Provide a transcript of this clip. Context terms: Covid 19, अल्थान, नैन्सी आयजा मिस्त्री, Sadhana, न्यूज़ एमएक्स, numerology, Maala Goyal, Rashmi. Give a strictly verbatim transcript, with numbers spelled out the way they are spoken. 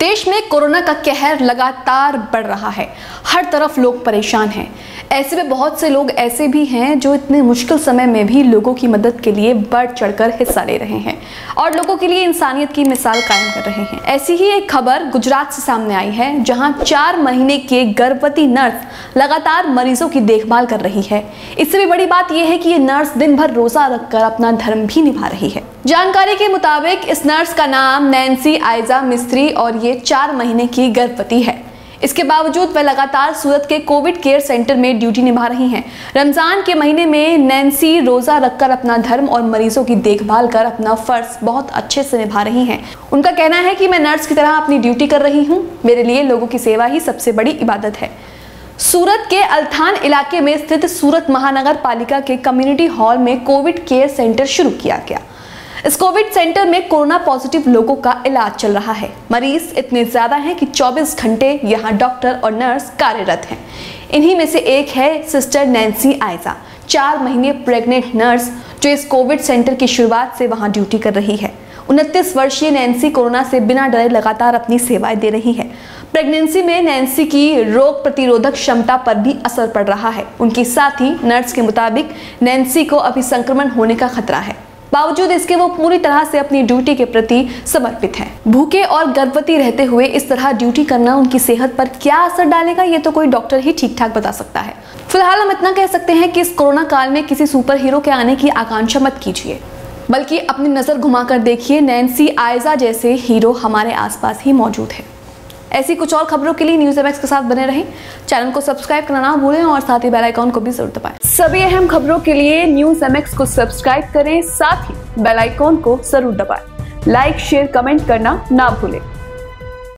देश में कोरोना का कहर लगातार बढ़ रहा है। हर तरफ लोग परेशान हैं। ऐसे में बहुत से लोग ऐसे भी हैं जो इतने मुश्किल समय में भी लोगों की मदद के लिए बढ़ चढ़कर हिस्सा ले रहे हैं और लोगों के लिए इंसानियत की मिसाल कायम कर रहे हैं। ऐसी ही एक खबर गुजरात से सामने आई है, जहां चार महीने की गर्भवती नर्स लगातार मरीजों की देखभाल कर रही है। इससे भी बड़ी बात यह है कि ये नर्स दिन भर रोजा रखकर अपना धर्म भी निभा रही है। जानकारी के मुताबिक इस नर्स का नाम नैन्सी आयजा मिस्त्री और ये चार महीने की गर्भवती है। इसके बावजूद वह लगातार सूरत के कोविड केयर सेंटर में ड्यूटी निभा रही हैं। रमजान के महीने में नैन्सी रोजा रखकर अपना धर्म और मरीजों की देखभाल कर अपना फर्ज बहुत अच्छे से निभा रही हैं। उनका कहना है कि मैं नर्स की तरह अपनी ड्यूटी कर रही हूँ, मेरे लिए लोगों की सेवा ही सबसे बड़ी इबादत है। सूरत के अल्थान इलाके में स्थित सूरत महानगर पालिका के कम्युनिटी हॉल में कोविड केयर सेंटर शुरू किया गया। इस कोविड सेंटर में कोरोना पॉजिटिव लोगों का इलाज चल रहा है। मरीज इतने ज्यादा हैं कि चौबीस घंटे यहां डॉक्टर और नर्स कार्यरत हैं। इन्हीं में से एक है सिस्टर नैन्सी आयजा, चार महीने प्रेग्नेंट नर्स, जो इस कोविड सेंटर की शुरुआत से वहां ड्यूटी कर रही है। उनतीस वर्षीय नैन्सी कोरोना से बिना डरे लगातार अपनी सेवाएं दे रही है। प्रेगनेंसी में नैन्सी की रोग प्रतिरोधक क्षमता पर भी असर पड़ रहा है। उनके साथ ही नर्स के मुताबिक नैन्सी को अभी संक्रमण होने का खतरा है। बावजूद इसके वो पूरी तरह से अपनी ड्यूटी के प्रति समर्पित हैं। भूखे और गर्भवती रहते हुए इस तरह ड्यूटी करना उनकी सेहत पर क्या असर डालेगा, ये तो कोई डॉक्टर ही ठीक ठाक बता सकता है। फिलहाल हम इतना कह सकते हैं कि इस कोरोना काल में किसी सुपर हीरो के आने की आकांक्षा मत कीजिए, बल्कि अपनी नज़र घुमाकर देखिए, नैन्सी आयजा जैसे हीरो हमारे आसपास ही मौजूद है। ऐसी कुछ और खबरों के लिए न्यूज़ एमएक्स के साथ बने रहें। चैनल को सब्सक्राइब करना ना भूलें और साथ ही बेल आइकॉन को भी जरूर दबाएं। सभी अहम खबरों के लिए न्यूज़ एमएक्स को सब्सक्राइब करें, साथ ही बेल आइकॉन को जरूर दबाएं। लाइक शेयर कमेंट करना ना भूलें।